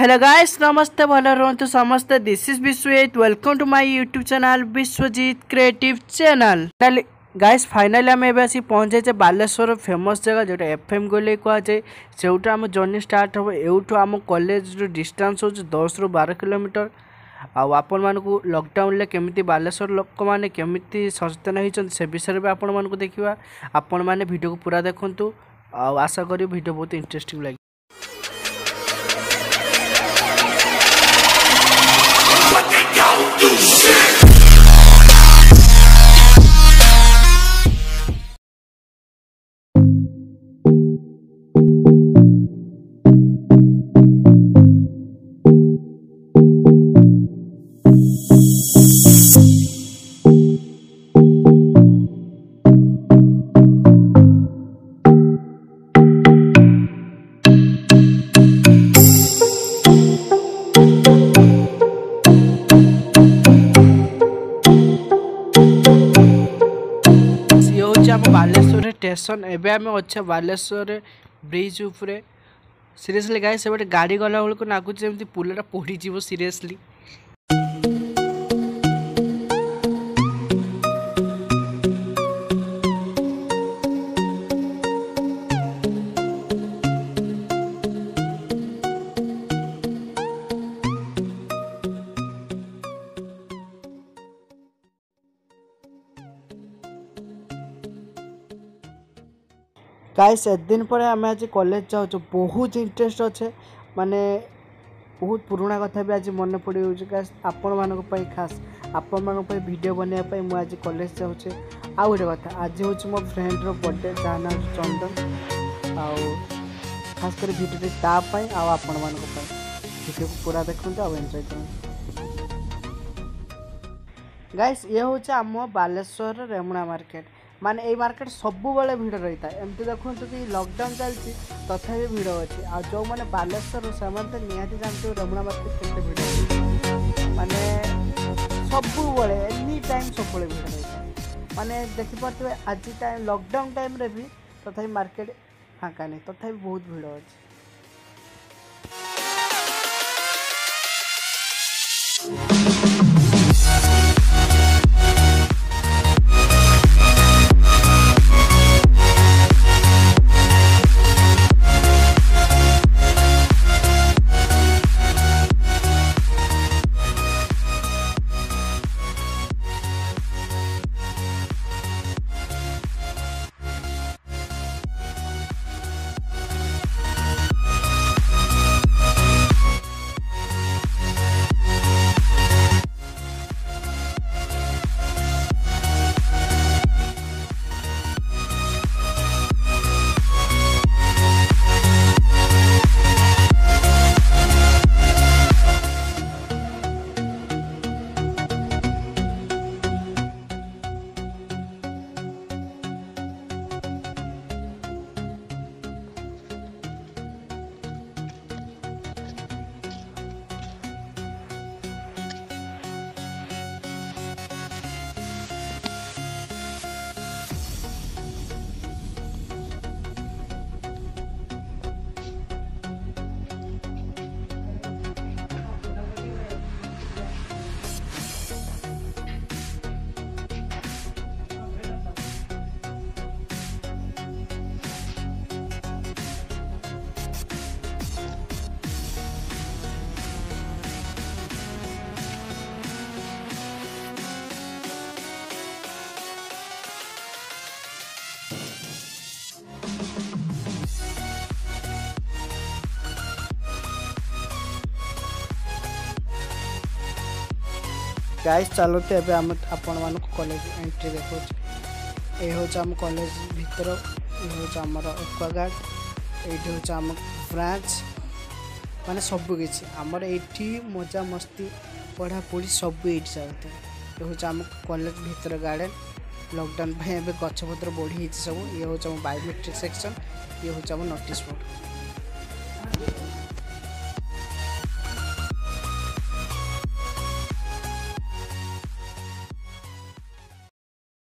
Hello guys, namaste bhalarvantu samaste. This is Vishwajeet. Welcome to my YouTube channel Vishwajeet Creative channel. Guys finally आम एवं आसी पहुँचे Baleshwar famous जगह जोटा FM गोले कहुए सेटा आम जर्नी स्टार्ट हे एवं आम कॉलेज जो डिस्टेंस हो 10 रु 12 किलोमीटर आपण मान लॉकडाउन ले केमिति बालेश्वर लोक मैंने केमिति सचेतन होती से विषय में आपण मानक देखा आपण मैंने वीडियो को पूरा देखंतु आशा करी वीडियो बहुत इंटरेस्टिंग लगे। बालेश्वर स्टेशन एवं आम अच्छा बालेश्वर ब्रिज उपरे सीरियसली गाइस से गोटे गाड़ी गला बेलू लगुच पुलटा पड़ी जीव सीरियसली। गाइस एक दिन पर आम आज कॉलेज जाऊ बहुत इंटरेस्ट अच्छे माने बहुत पुराणा कथा भी आज मन पड़े गाइस आपण मानक पई खास आपण मानक पई वीडियो बनिया पई मु आज कॉलेज जाऊे। आ गोटे कथा आज हूँ मो फ्रेंड रो बर्थडे जहाँ ना चंदन आ खास कर वीडियो तापाई आपण मानक वीडियो को पूरा देखते एंजॉय कर। गाइस ये हूँ आम बालेश्वर रेमुणा मार्केट माने ये मार्केट सब बेले भिड़ रही था एमती देखो तो लॉकडाउन चलती तथा भिड़ अच्छी आ जो मैंने बालेश्वर से निहाती जानते रमणा मार्केट के भिड़ माने सबू बेले एनी टाइम सब भिड़ रही था माने देखिपे आज टाइम लॉकडाउन टाइम रे भी तथा मार्केट फाँका नहीं तथा बहुत भिड़ अच्छी। गाइस चलते एवं आपण मान कॉलेज एंट्री देखो ये हूँ आम कॉलेज भीतर ये हूँ आम एक्वागार्ड ये हूँ आम ब्रांच माने सबकि आमर ये मजा मस्ती पढ़ापढ़ी सब ये चलते ये हूँ आम कॉलेज भीतर गार्डन लॉकडाउन गचपतर बढ़ी सब ये हूँ आम बायोमेट्रिक सेक्शन ये हूँ आम नोटिस बोर्ड।